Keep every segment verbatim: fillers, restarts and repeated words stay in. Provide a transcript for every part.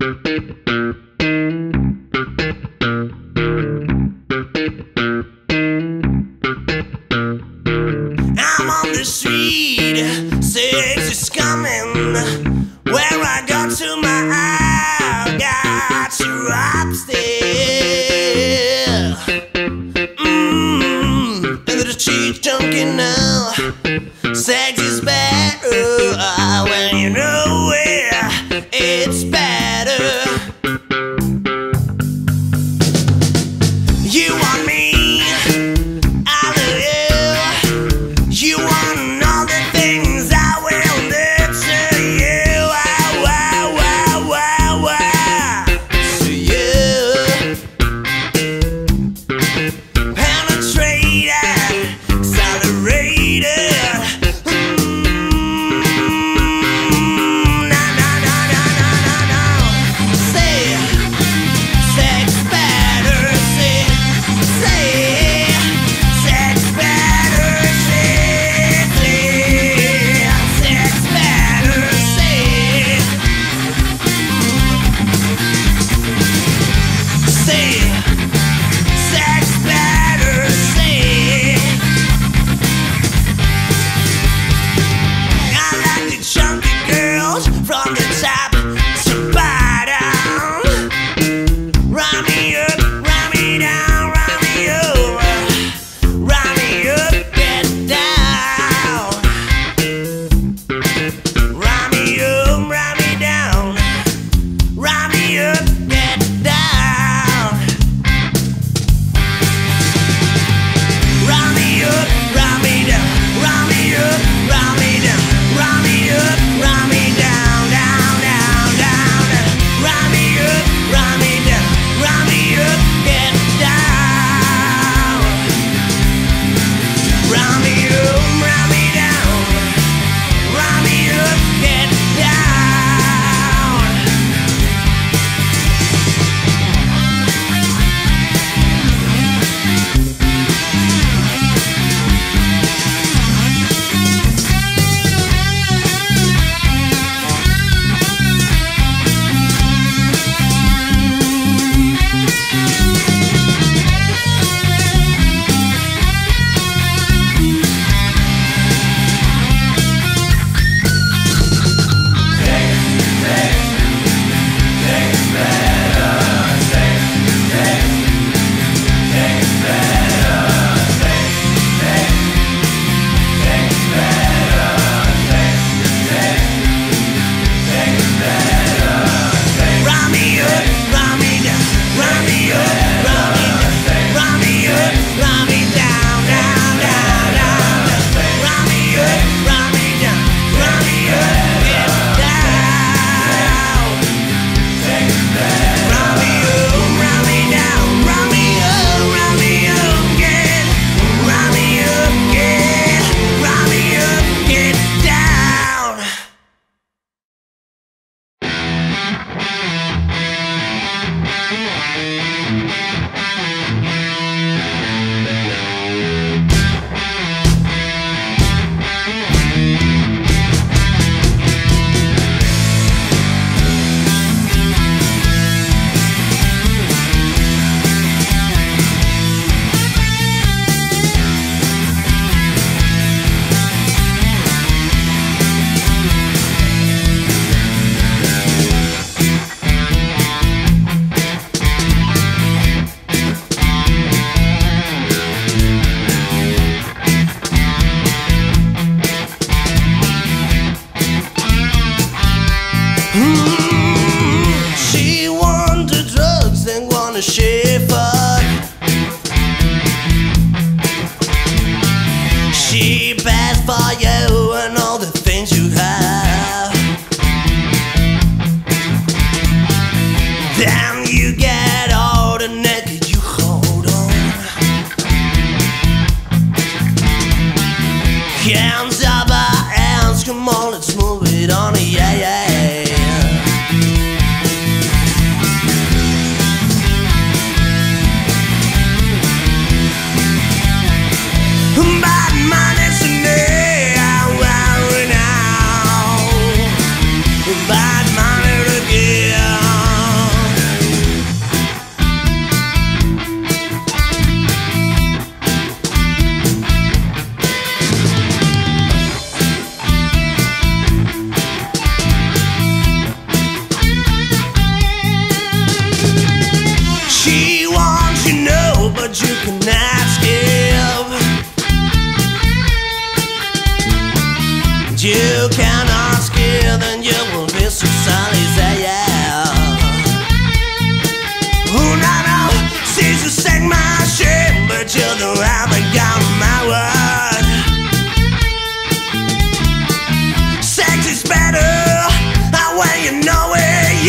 The street says it's coming. Where I got to my eye, got to upstairs. Mmm, and the cheat junkie now. Sex is better when you know it. It's better. You want me? She passed for you and all the things you have. Then you get old and naked, you hold on. Hands up our hands, come on, let's move it on, yeah, yeah. Bad man again. I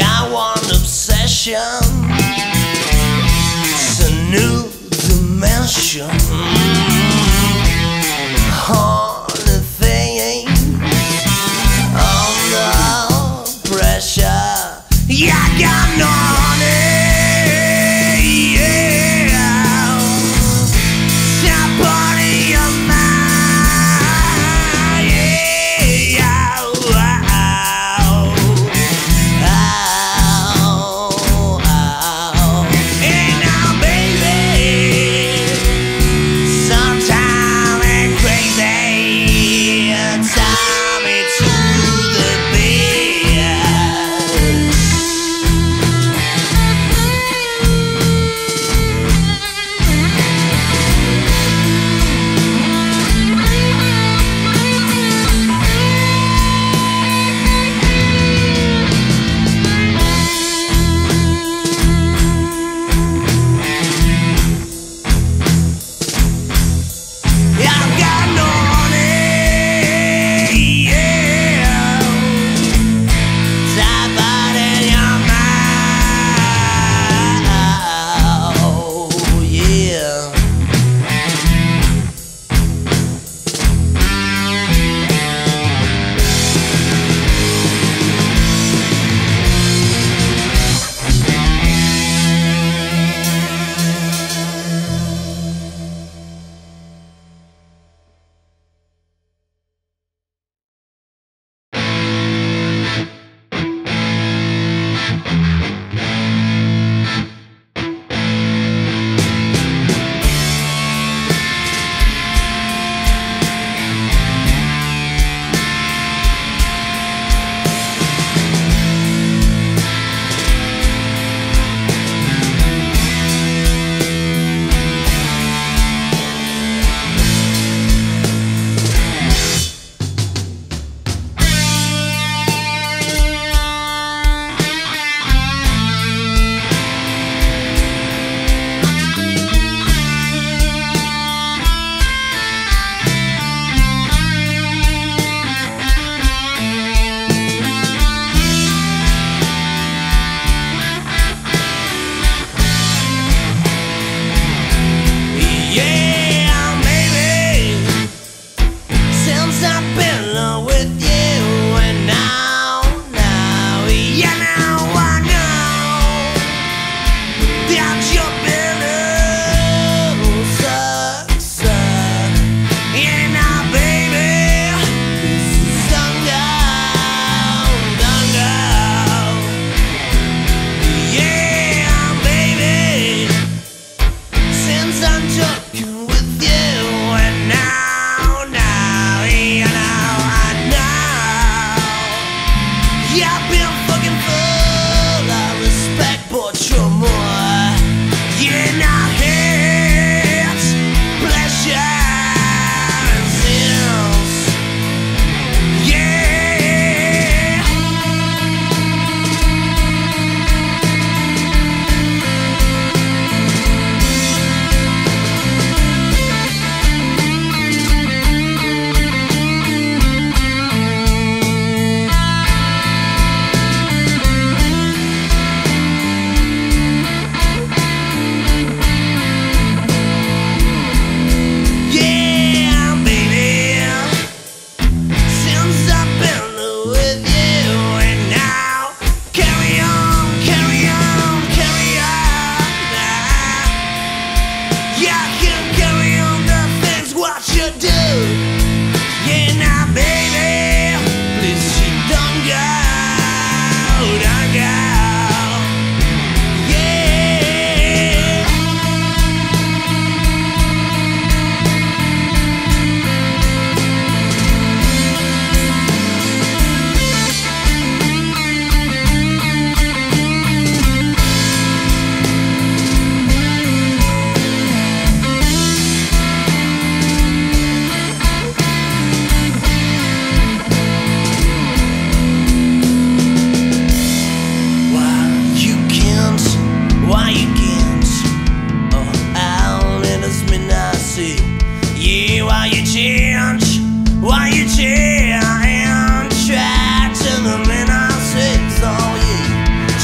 I want obsession. It's a new dimension. Only thing under pressure. Yeah, I got no honey. Yeah, and try to the minute I said, oh yeah.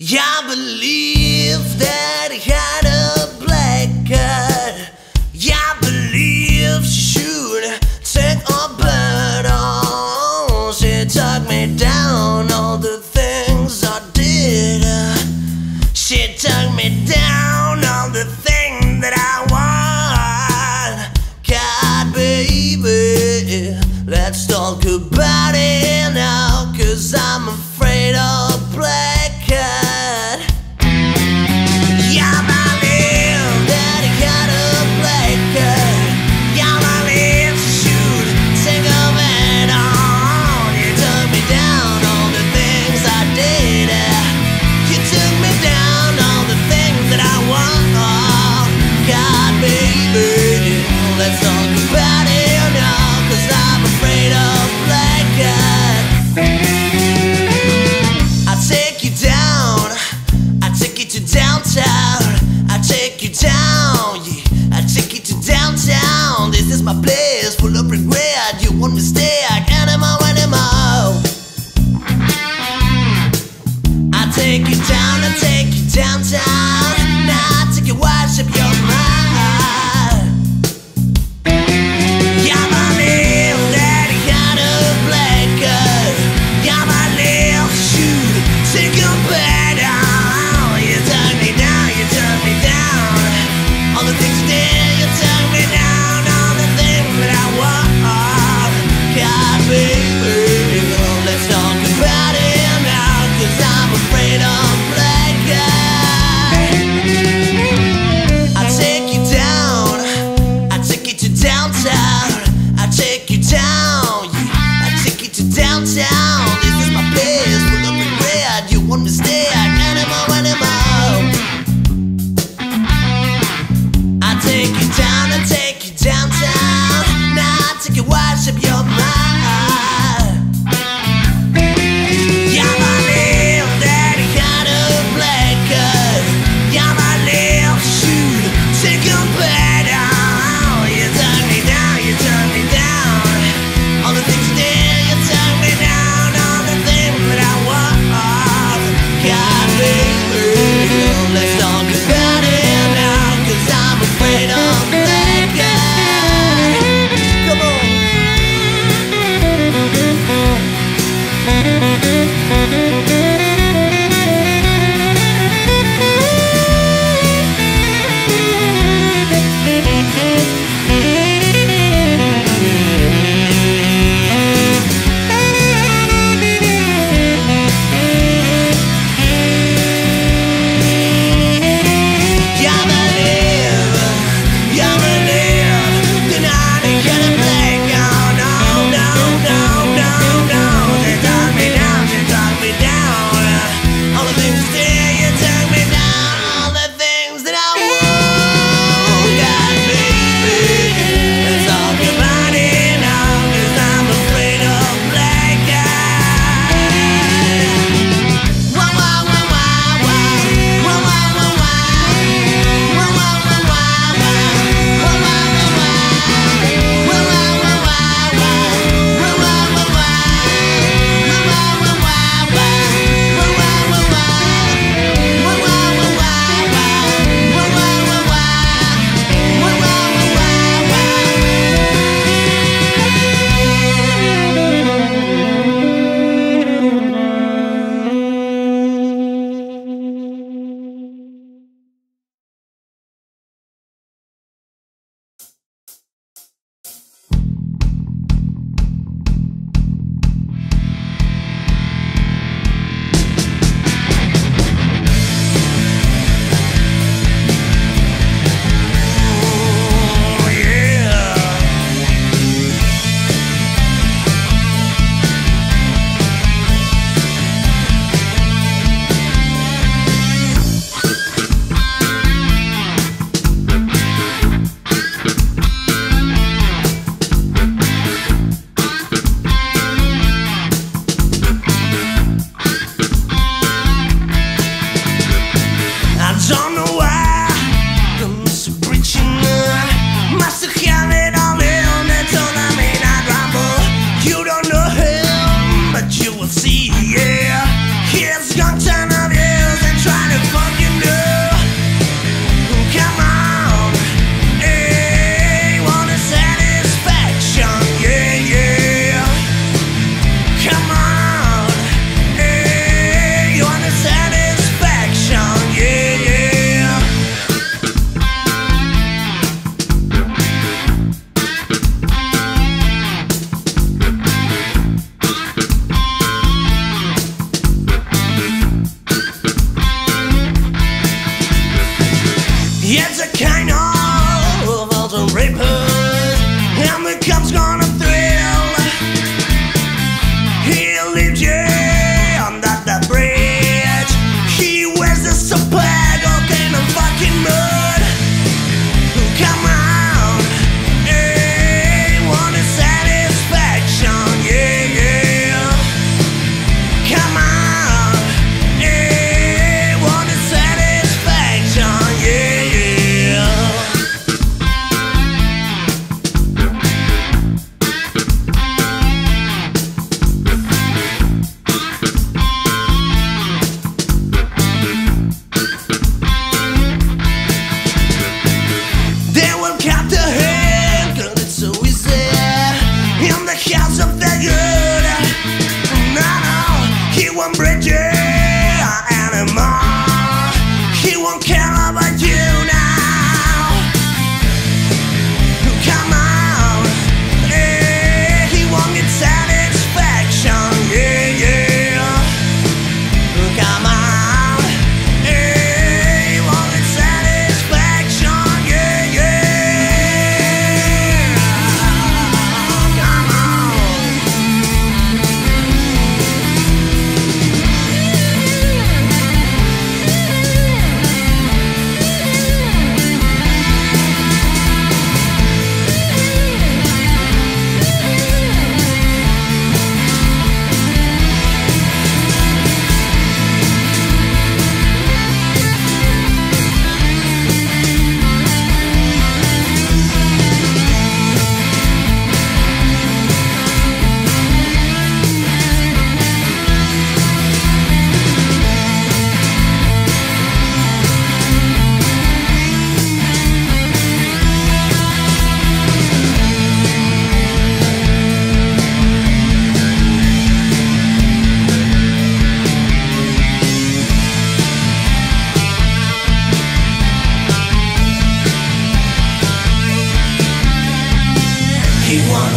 I believe that he had a black cat. I believe she should take a bird on. She took me down, all the things I did. She took me down, all the things that I want. God, baby, let's talk about it now, 'cause I'm afraid of black cat. My place full of regret, you won't mistake. Animal, animal, I take you down, I take you downtown. Now I take you, worship your mind. I believe that he had a black cat. I believe you take your bed down. You turn me down, you turn me down. All the things you did, you turn me down. Down, you turn me down. All the things you did, you turn me down.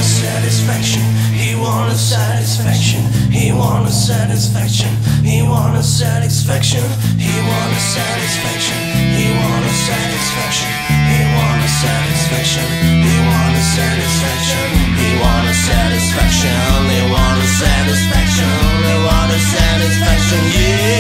wanted satisfaction, he wanted satisfaction, he wanted satisfaction, he wanted satisfaction, he wanted satisfaction, he wanted satisfaction, he wanted satisfaction, he wanted satisfaction, he wanted satisfaction, he wanted satisfaction, he wanted satisfaction, yeah.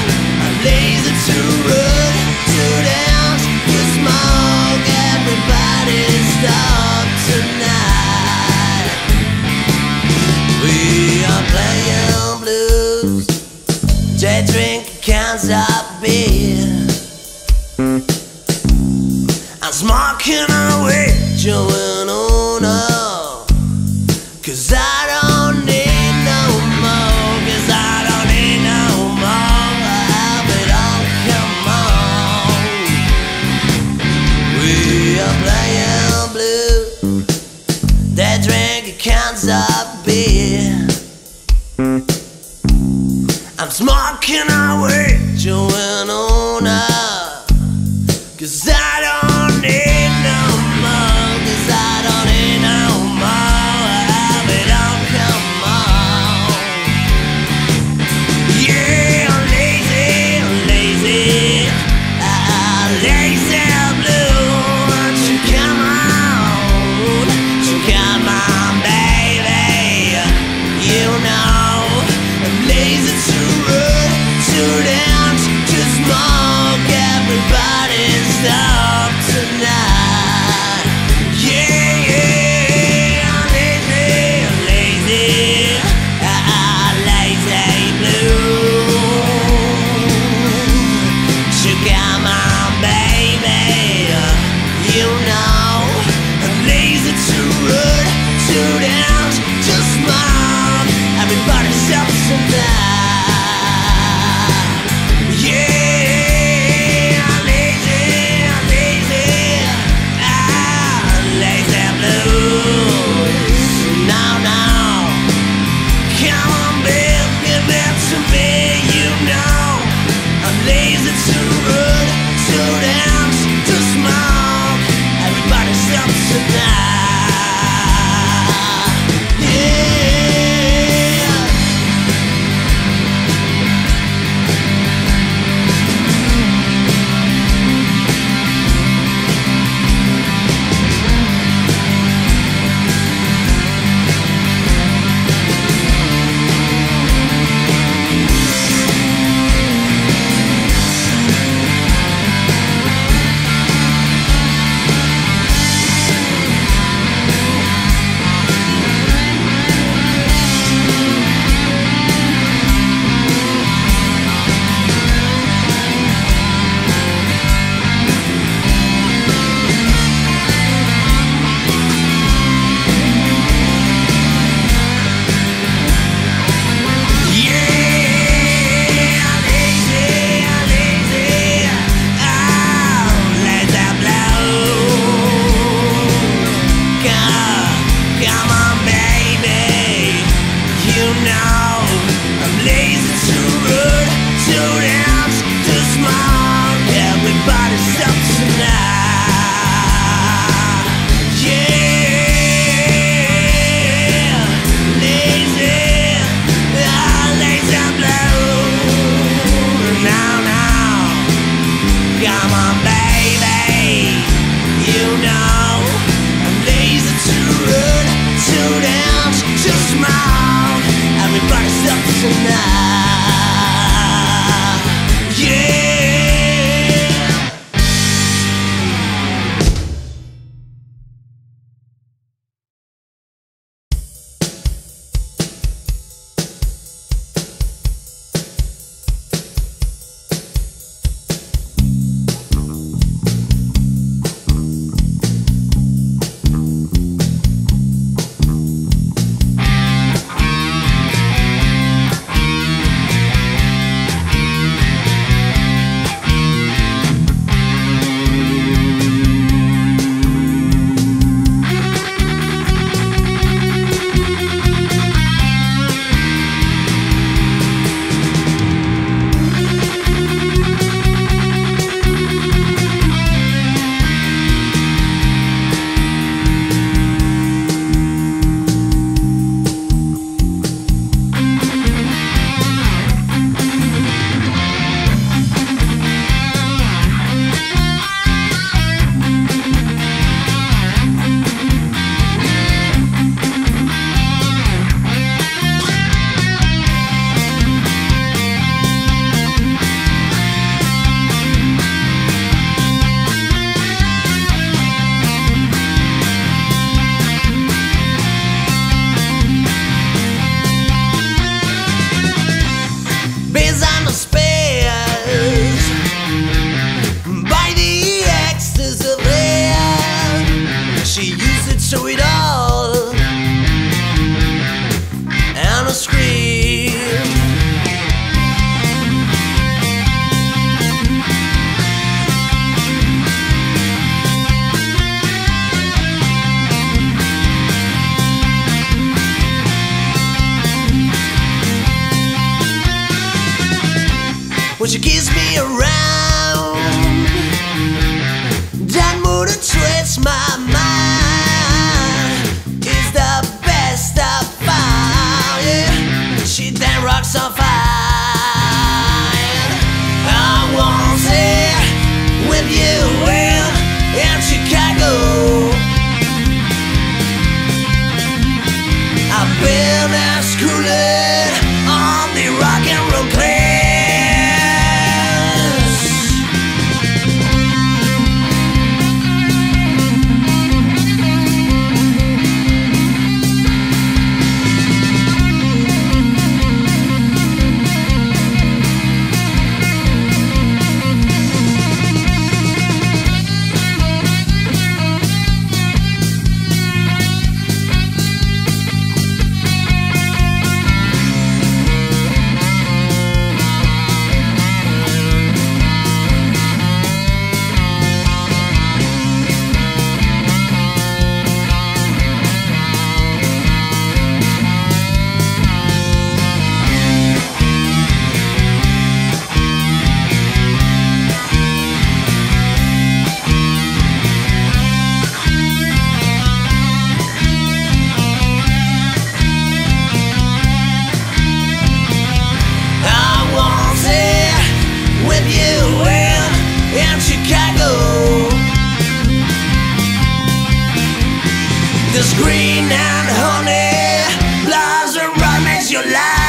Lazy to run, to dance, just smile. come on baby, you know I'm lazy, too rude, too dense, too smart. Everybody's up tonight. Yeah, lazy, oh, lazy blue. Now, now, come on baby, you know I'm lazy, too rude, too dense, too smart. Everybody's up tonight. Yeah. Would you kiss me around? That wouldn't twist my mind. It's the best I found, yeah. She then rocks on fire. I want it with you in, in Chicago. I've been as cruel on the rock and roll clay. Green and honey blossom around makes your life.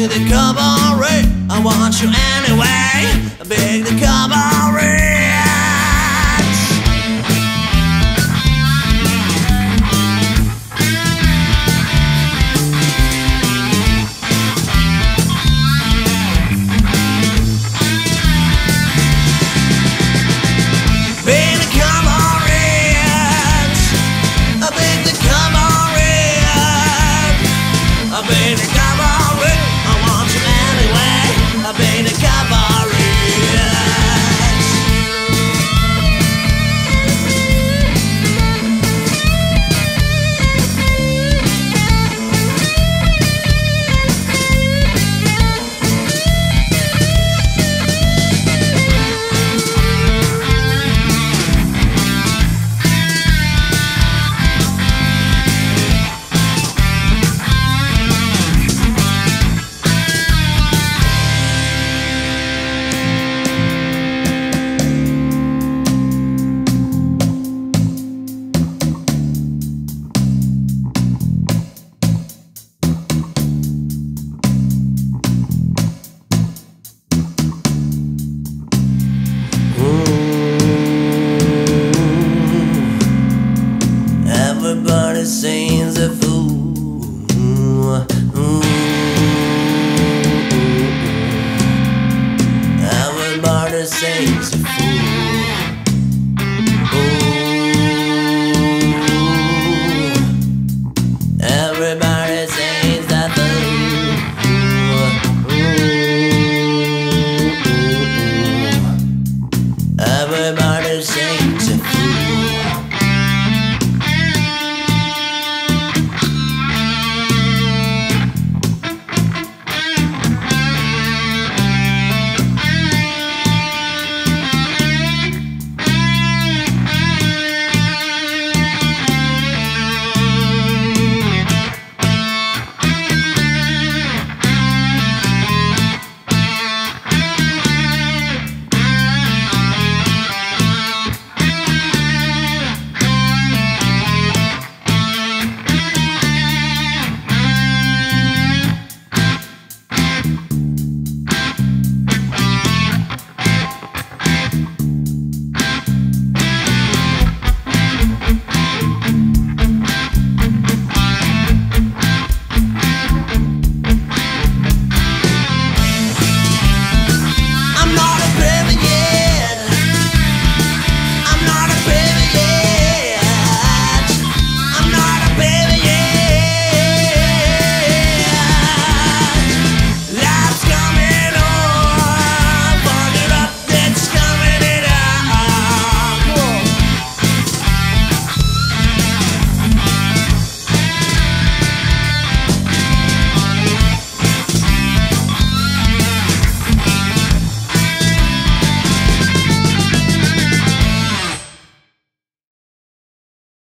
Big the cabaret, I want you anyway. Big the cabaret. I've been a cowboy, I want you anyway. I've been a cowboy.